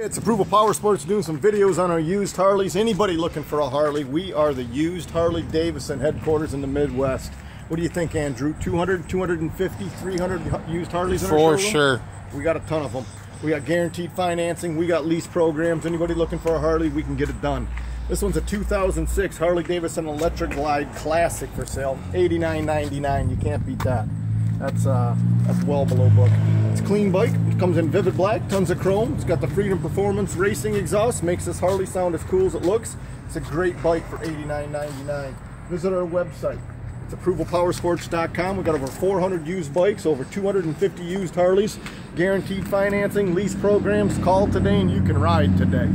It's Approval Power Sports doing some videos on our used Harleys. Anybody looking for a Harley, we are the used Harley Davidson headquarters in the Midwest. What do you think, Andrew? 200, 250, 300 used Harleys in our showroom? For sure. We got a ton of them. We got guaranteed financing. We got lease programs. Anybody looking for a Harley, we can get it done. This one's a 2006 Harley Davidson Electric Glide Classic for sale. $89.99. You can't beat that. That's well below book. It's a clean bike. It comes in vivid black, tons of chrome. It's got the Freedom Performance Racing exhaust. Makes this Harley sound as cool as it looks. It's a great bike for $89.99. Visit our website. It's approvalpowersports.com. We've got over 400 used bikes, over 250 used Harleys, guaranteed financing, lease programs. Call today and you can ride today.